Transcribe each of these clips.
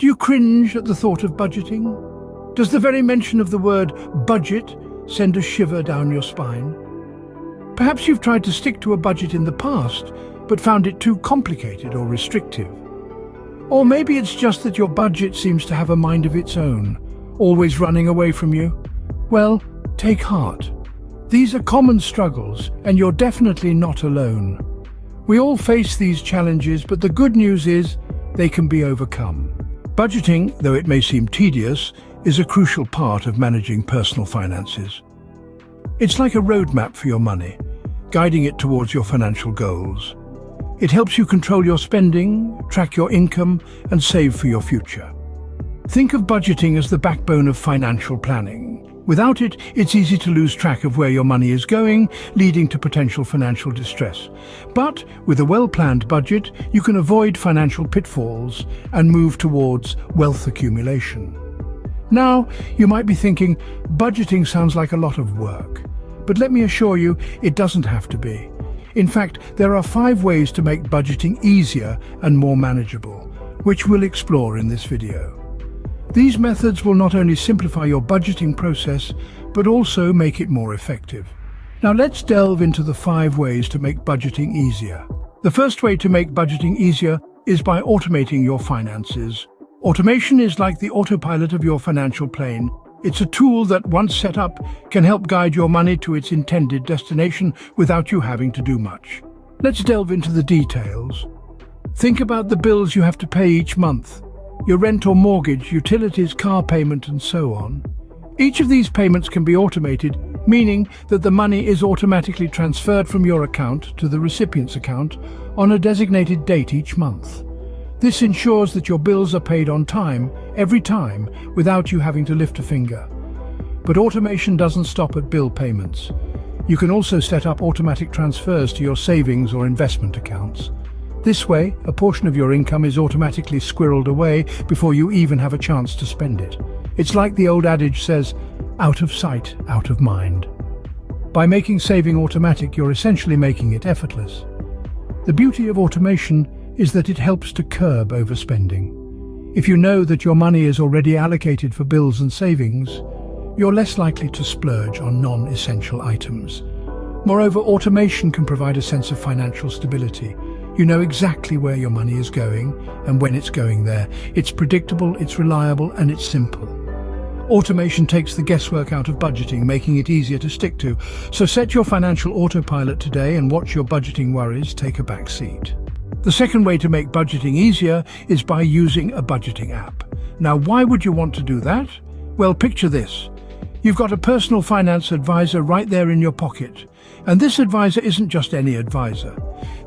Do you cringe at the thought of budgeting? Does the very mention of the word budget send a shiver down your spine? Perhaps you've tried to stick to a budget in the past, but found it too complicated or restrictive. Or maybe it's just that your budget seems to have a mind of its own, always running away from you. Well, take heart. These are common struggles, and you're definitely not alone. We all face these challenges, but the good news is they can be overcome. Budgeting, though it may seem tedious, is a crucial part of managing personal finances. It's like a roadmap for your money, guiding it towards your financial goals. It helps you control your spending, track your income, and save for your future. Think of budgeting as the backbone of financial planning. Without it, it's easy to lose track of where your money is going, leading to potential financial distress. But with a well-planned budget, you can avoid financial pitfalls and move towards wealth accumulation. Now, you might be thinking, budgeting sounds like a lot of work. But let me assure you, it doesn't have to be. In fact, there are 5 ways to make budgeting easier and more manageable, which we'll explore in this video. These methods will not only simplify your budgeting process, but also make it more effective. Now let's delve into the 5 ways to make budgeting easier. The first way to make budgeting easier is by automating your finances. Automation is like the autopilot of your financial plane. It's a tool that, once set up, can help guide your money to its intended destination without you having to do much. Let's delve into the details. Think about the bills you have to pay each month, your rent or mortgage, utilities, car payment, and so on. Each of these payments can be automated, meaning that the money is automatically transferred from your account to the recipient's account on a designated date each month. This ensures that your bills are paid on time, every time, without you having to lift a finger. But automation doesn't stop at bill payments. You can also set up automatic transfers to your savings or investment accounts. This way, a portion of your income is automatically squirreled away before you even have a chance to spend it. It's like the old adage says, out of sight, out of mind. By making saving automatic, you're essentially making it effortless. The beauty of automation is that it helps to curb overspending. If you know that your money is already allocated for bills and savings, you're less likely to splurge on non-essential items. Moreover, automation can provide a sense of financial stability. You know exactly where your money is going and when it's going there. It's predictable, it's reliable, and it's simple. Automation takes the guesswork out of budgeting, making it easier to stick to. So set your financial autopilot today and watch your budgeting worries take a back seat. The second way to make budgeting easier is by using a budgeting app. Now, why would you want to do that? Well, picture this. You've got a personal finance advisor right there in your pocket. And this advisor isn't just any advisor.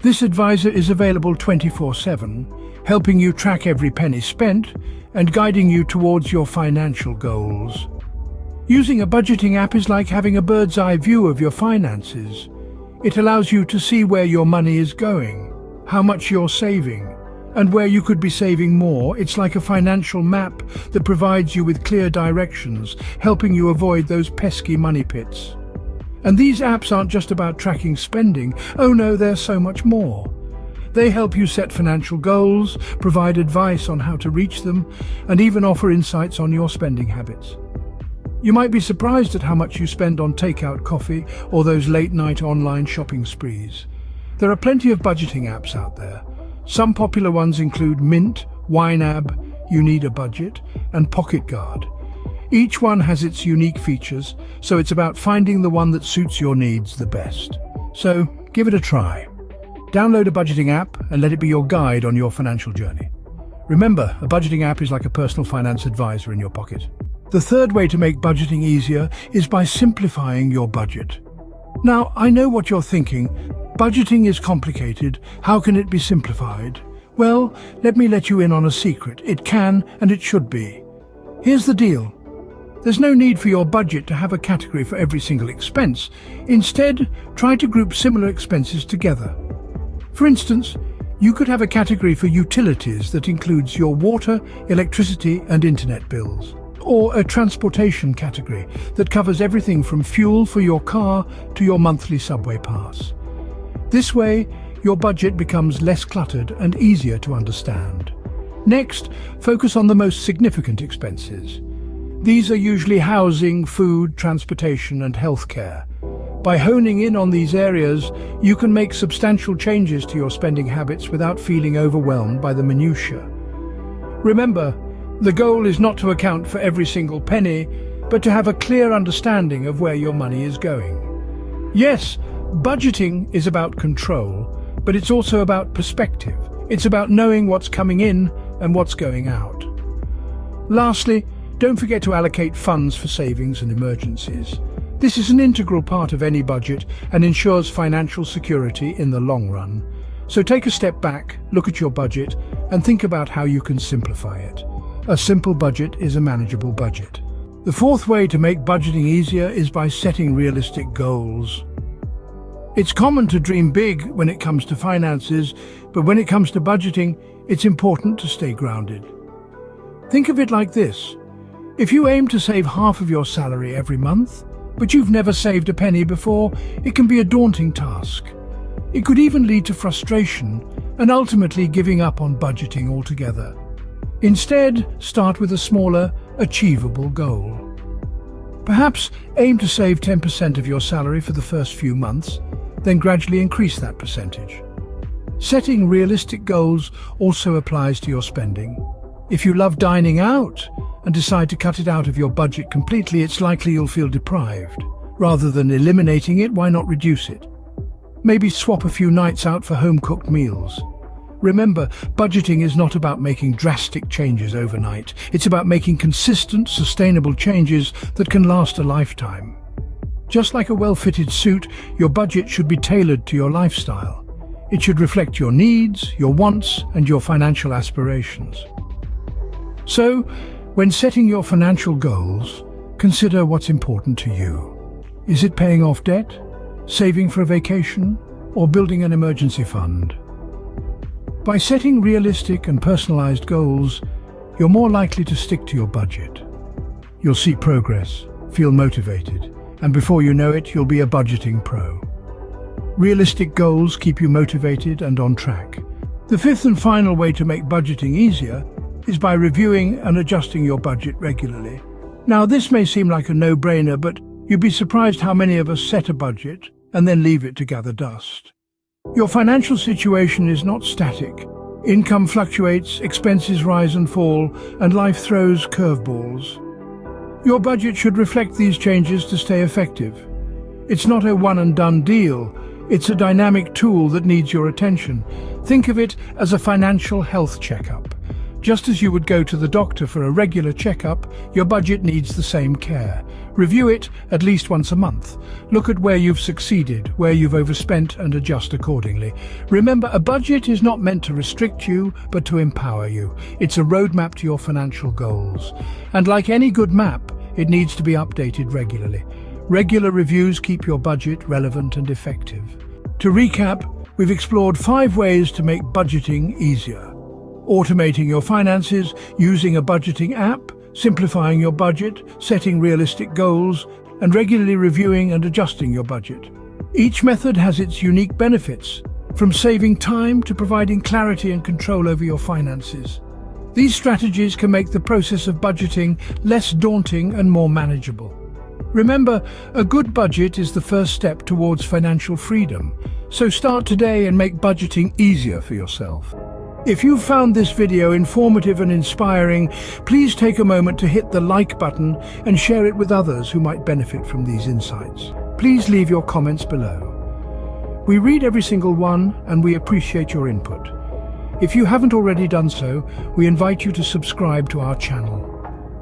This advisor is available 24/7, helping you track every penny spent and guiding you towards your financial goals. Using a budgeting app is like having a bird's eye view of your finances. It allows you to see where your money is going, how much you're saving, and where you could be saving more. It's like a financial map that provides you with clear directions, helping you avoid those pesky money pits. And these apps aren't just about tracking spending. Oh no, they're so much more. They help you set financial goals, provide advice on how to reach them, and even offer insights on your spending habits. You might be surprised at how much you spend on takeout coffee or those late-night online shopping sprees. There are plenty of budgeting apps out there. Some popular ones include Mint, YNAB, You Need a Budget, and PocketGuard. Each one has its unique features, so it's about finding the one that suits your needs the best. So give it a try. Download a budgeting app and let it be your guide on your financial journey. Remember, a budgeting app is like a personal finance advisor in your pocket. The third way to make budgeting easier is by simplifying your budget. Now, I know what you're thinking. Budgeting is complicated. How can it be simplified? Well, let me let you in on a secret. It can, and it should be. Here's the deal. There's no need for your budget to have a category for every single expense. Instead, try to group similar expenses together. For instance, you could have a category for utilities that includes your water, electricity, and internet bills, or a transportation category that covers everything from fuel for your car to your monthly subway pass. This way, your budget becomes less cluttered and easier to understand. Next, focus on the most significant expenses. These are usually housing, food, transportation, and healthcare. By honing in on these areas, you can make substantial changes to your spending habits without feeling overwhelmed by the minutiae. Remember, the goal is not to account for every single penny, but to have a clear understanding of where your money is going. Yes, budgeting is about control, but it's also about perspective. It's about knowing what's coming in and what's going out. Lastly, don't forget to allocate funds for savings and emergencies. This is an integral part of any budget and ensures financial security in the long run. So take a step back, look at your budget, and think about how you can simplify it. A simple budget is a manageable budget. The fourth way to make budgeting easier is by setting realistic goals. It's common to dream big when it comes to finances, but when it comes to budgeting, it's important to stay grounded. Think of it like this. If you aim to save half of your salary every month, but you've never saved a penny before, it can be a daunting task. It could even lead to frustration and ultimately giving up on budgeting altogether. Instead, start with a smaller, achievable goal. Perhaps aim to save 10% of your salary for the first few months, then gradually increase that percentage. Setting realistic goals also applies to your spending. If you love dining out and decide to cut it out of your budget completely, it's likely you'll feel deprived. Rather than eliminating it, why not reduce it? Maybe swap a few nights out for home-cooked meals. Remember, budgeting is not about making drastic changes overnight. It's about making consistent, sustainable changes that can last a lifetime. Just like a well-fitted suit, your budget should be tailored to your lifestyle. It should reflect your needs, your wants, and your financial aspirations. So, when setting your financial goals, consider what's important to you. Is it paying off debt, saving for a vacation, or building an emergency fund? By setting realistic and personalized goals, you're more likely to stick to your budget. You'll see progress, feel motivated, and before you know it, you'll be a budgeting pro. Realistic goals keep you motivated and on track. The fifth and final way to make budgeting easier is by reviewing and adjusting your budget regularly. Now, this may seem like a no-brainer, but you'd be surprised how many of us set a budget and then leave it to gather dust. Your financial situation is not static. Income fluctuates, expenses rise and fall, and life throws curveballs. Your budget should reflect these changes to stay effective. It's not a one-and-done deal. It's a dynamic tool that needs your attention. Think of it as a financial health checkup. Just as you would go to the doctor for a regular checkup, your budget needs the same care. Review it at least once a month. Look at where you've succeeded, where you've overspent, and adjust accordingly. Remember, a budget is not meant to restrict you, but to empower you. It's a roadmap to your financial goals. And like any good map, it needs to be updated regularly. Regular reviews keep your budget relevant and effective. To recap, we've explored 5 ways to make budgeting easier. Automating your finances, using a budgeting app, simplifying your budget, setting realistic goals, and regularly reviewing and adjusting your budget. Each method has its unique benefits, from saving time to providing clarity and control over your finances. These strategies can make the process of budgeting less daunting and more manageable. Remember, a good budget is the first step towards financial freedom, so start today and make budgeting easier for yourself. If you found this video informative and inspiring, please take a moment to hit the like button and share it with others who might benefit from these insights. Please leave your comments below. We read every single one and we appreciate your input. If you haven't already done so, we invite you to subscribe to our channel.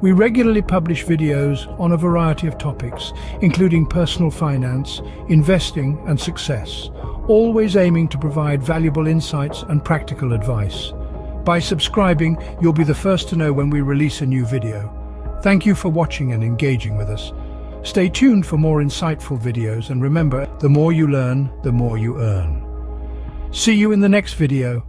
We regularly publish videos on a variety of topics, including personal finance, investing, and success, always aiming to provide valuable insights and practical advice. By subscribing, you'll be the first to know when we release a new video. Thank you for watching and engaging with us. Stay tuned for more insightful videos, and remember, the more you learn, the more you earn. See you in the next video.